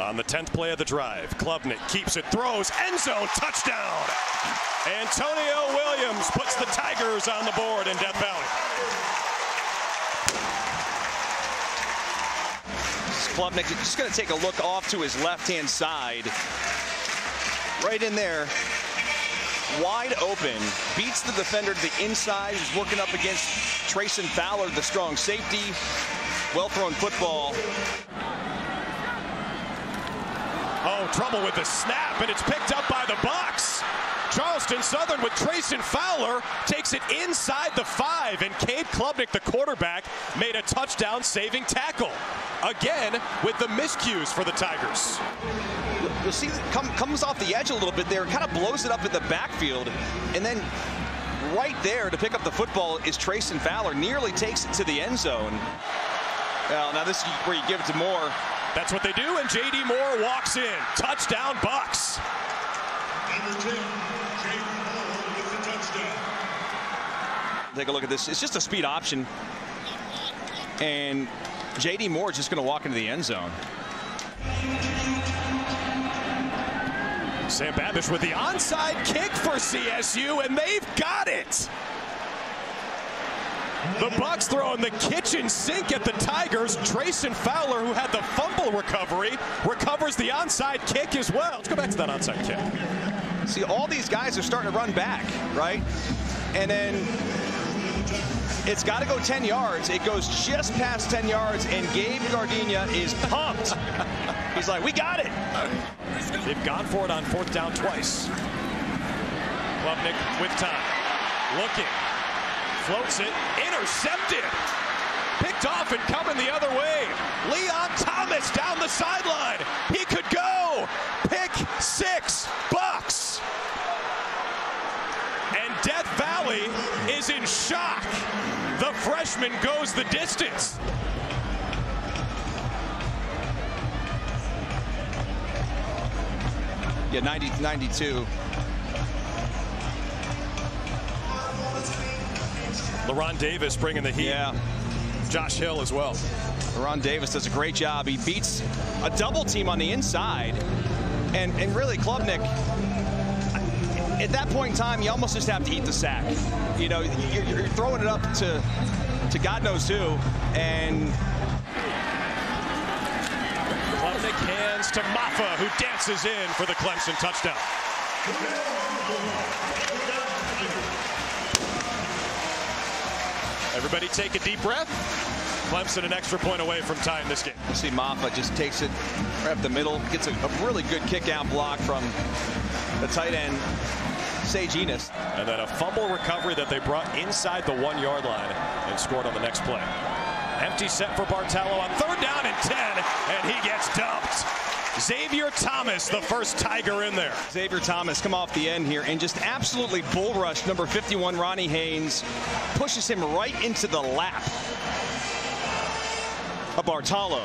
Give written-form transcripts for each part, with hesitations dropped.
On the 10th play of the drive, Klubnik keeps it, throws, end zone, touchdown! Antonio Williams puts the Tigers on the board in Death Valley. Klubnik just going to take a look off to his left-hand side. Right in there. Wide open, beats the defender to the inside. He's working up against Trayshon Fowler, the strong safety. Well-thrown football. Oh, trouble with the snap, and it's picked up by the Bucs. Charleston Southern with Trayshon Fowler takes it inside the 5, and Gabe Klubnik, the quarterback, made a touchdown-saving tackle. Again, with the miscues for the Tigers. You'll see it comes off the edge a little bit there, kind of blows it up in the backfield, and then right there to pick up the football is Trayshon Fowler, nearly takes it to the end zone. Well, now this is where you give it to Moore. That's what they do, and J.D. Moore walks in. Touchdown, Bucs. Take a look at this. It's just a speed option, and J.D. Moore is just going to walk into the end zone. Sam Babbish with the onside kick for CSU, and they've got it. The Bucs throwing the kitchen sink at the Tigers. Trayshon Fowler, who had the fumble recovery, recovers the onside kick as well. Let's go back to that onside kick. See, all these guys are starting to run back, right? And then it's got to go 10 yards. It goes just past 10 yards, and Gabe Gardinia is pumped. He's like, we got it. They've gone for it on 4th down twice. Klubnik with time. Looking. Floats it. Intercepted. Picked off and coming the other way. Leon Thomas down the sideline. He could go. Pick 6. Bucs. And Death Valley is in shock. The freshman goes the distance. Yeah, 92. Le'Ron Davis bringing the heat. Yeah. Josh Hill as well. Le'Ron Davis does a great job. He beats a double team on the inside. And really, Klubnik, at that point in time, you almost just have to eat the sack. You know, you're throwing it up to God knows who. And Klubnik hands to Maffa, who dances in for the Clemson touchdown. Everybody take a deep breath. Clemson an extra point away from tying this game. You see Maffa just takes it right up the middle, gets a really good kick-out block from the tight end, Sejnis. And then a fumble recovery that they brought inside the 1-yard line and scored on the next play. Empty set for Bartolo on 3rd down and 10, and he gets dumped. Xavier Thomas, the first Tiger in there. Xavier Thomas come off the end here and just absolutely bull rushed number 51, Ronnie Haynes. Pushes him right into the lap of Bartolo.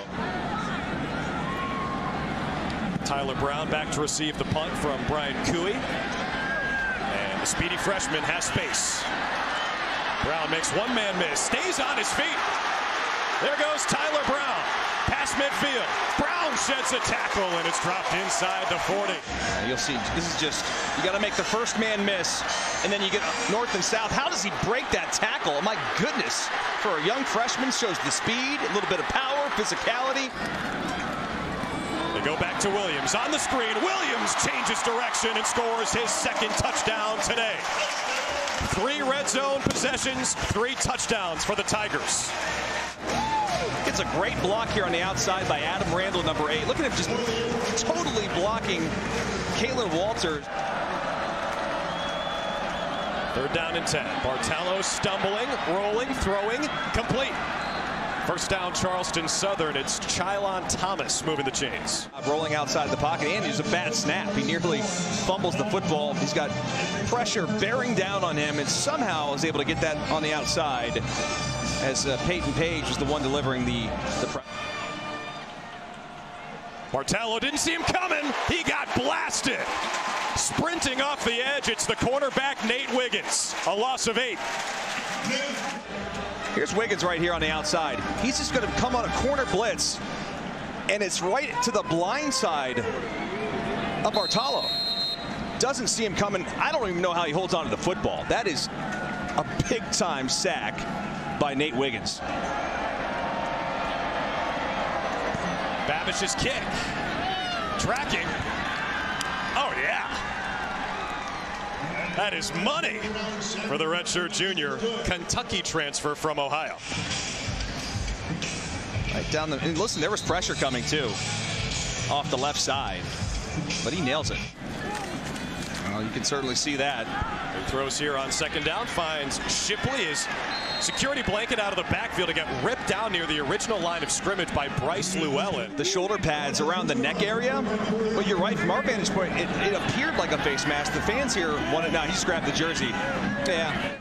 Tyler Brown back to receive the punt from Brian Cooey. And the speedy freshman has space. Brown makes one man miss, stays on his feet. There goes Tyler Brown. Past midfield. Brown sheds a tackle, and it's dropped inside the 40. You'll see, this is just, you got to make the first man miss, and then you get north and south. How does he break that tackle? Oh, my goodness. For a young freshman, shows the speed, a little bit of power, physicality. They go back to Williams. On the screen, Williams changes direction and scores his 2nd touchdown today. 3 red zone possessions, 3 touchdowns for the Tigers. It's a great block here on the outside by Adam Randall, number 8. Look at him just totally blocking Caleb Walters. 3rd down and 10. Bartolo stumbling, rolling, throwing, complete. First down, Charleston Southern. It's Chylon Thomas moving the chains. Rolling outside the pocket, and he's a bad snap. He nearly fumbles the football. He's got pressure bearing down on him, and somehow is able to get that on the outside, as Peyton Page was the one delivering the press. Bartolo didn't see him coming. He got blasted. Sprinting off the edge, it's the cornerback, Nate Wiggins. A loss of 8. Here's Wiggins right here on the outside. He's just going to come on a corner blitz and it's right to the blind side of Bartolo. Doesn't see him coming. I don't even know how he holds on to the football. That is a big time sack by Nate Wiggins. Babbish's kick. Tracking. Oh, yeah. That is money for the redshirt junior Kentucky transfer from Ohio. Right down the, and listen, there was pressure coming too off the left side, but he nails it. Well, you can certainly see that. He throws here on second down, finds Shipley. His security blanket out of the backfield to get ripped down near the original line of scrimmage by Bryce Llewellyn. The shoulder pads around the neck area. Well, you're right, from our vantage point, it appeared like a face mask. The fans here wanted, now he just grabbed the jersey. Yeah.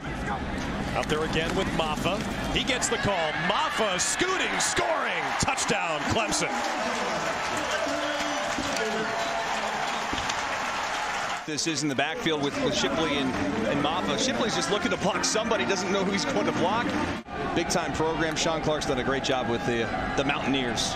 Out there again with Maffa. He gets the call. Maffa scooting, scoring. Touchdown, Clemson. This is in the backfield with Shipley and Maffa. Shipley's just looking to block somebody, doesn't know who he's going to block. Big time program. Sean Clark's done a great job with the Mountaineers.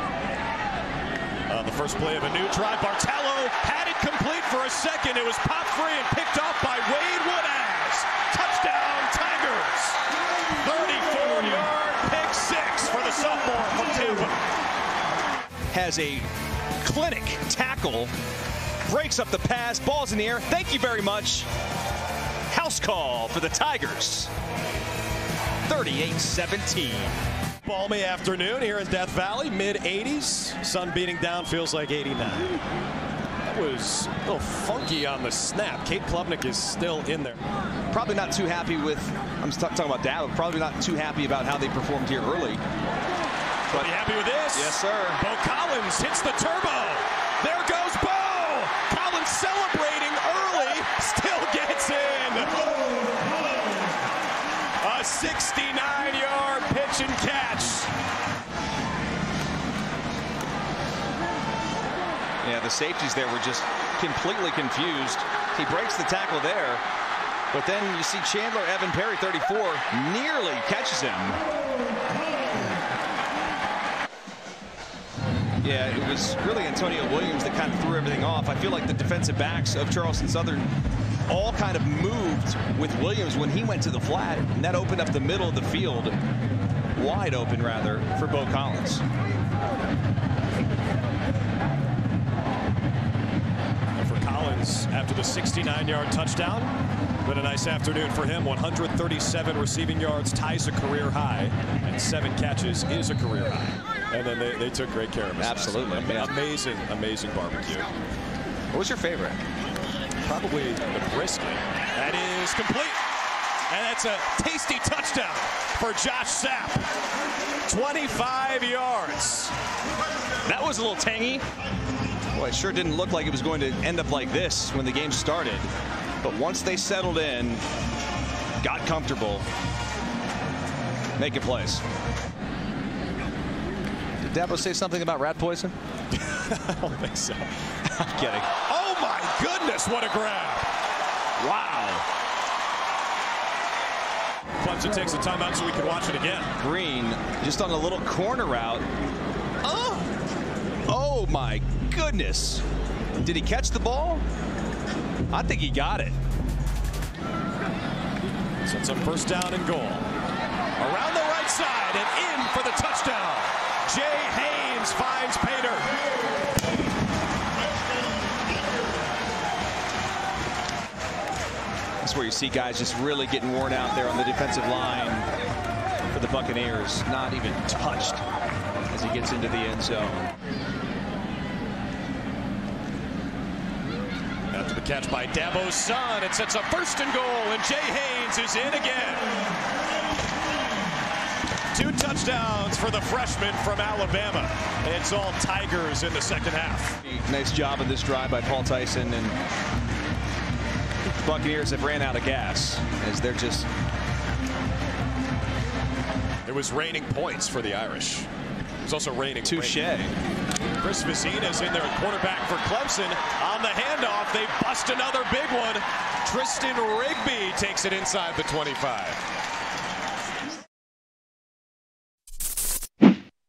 The first play of a new drive. Bartolo had it complete for a second. It was popped free and picked off by Wade Woodhouse. Touchdown, Tigers. 34-yard pick six for the sophomore from Tampa. Has a clinic tackle. Breaks up the pass, ball's in the air. Thank you very much. House call for the Tigers. 38-17. Balmy afternoon here in Death Valley, mid-80s. Sun beating down, feels like 89. That was a little funky on the snap. Kate Klubnik is still in there. Probably not too happy with, I'm talking about Dab, probably not too happy about how they performed here early. But be happy with this. Yes, sir. Bo Collins hits the turbo. There goes Bo. Collins celebrating early, still gets in. A 69-yard pitch and catch. Yeah, the safeties there were just completely confused. He breaks the tackle there, but then you see Chandler Evan Perry, 34, nearly catches him. Yeah, it was really Antonio Williams that kind of threw everything off. I feel like the defensive backs of Charleston Southern all kind of moved with Williams when he went to the flat, and that opened up the middle of the field, wide open rather, for Bo Collins. And for Collins, after the 69-yard touchdown, been a nice afternoon for him. 137 receiving yards ties a career high, and 7 catches is a career high. And then they took great care of him. Absolutely. Yeah. Amazing, amazing barbecue. What was your favorite? Probably the brisket. That is complete. And that's a tasty touchdown for Josh Sapp. 25 yards. That was a little tangy. Well, it sure didn't look like it was going to end up like this when the game started. But once they settled in, got comfortable, making plays. Did Dabo say something about rat poison? I don't think so. I'm kidding. Oh, my goodness, what a grab. Wow. Clemson takes a timeout so we can watch it again. Green just on a little corner route. Oh! Oh, my goodness. Did he catch the ball? I think he got it. So it's a first down and goal. Around the right side and in for the touchdown. Jay Haynes finds Pater. That's where you see guys just really getting worn out there on the defensive line for the Buccaneers. Not even touched as he gets into the end zone. After the catch by Dabo's son, it sets a first and goal, and Jay Haynes is in again. 2 touchdowns for the freshman from Alabama. And it's all Tigers in the second half. Nice job in this drive by Paul Tyson, and the Buccaneers have ran out of gas as they're just. It was raining points for the Irish. It was also raining. Touche. Chris Vizina's in there at quarterback for Clemson. On the handoff, they bust another big one. Tristan Rigby takes it inside the 25.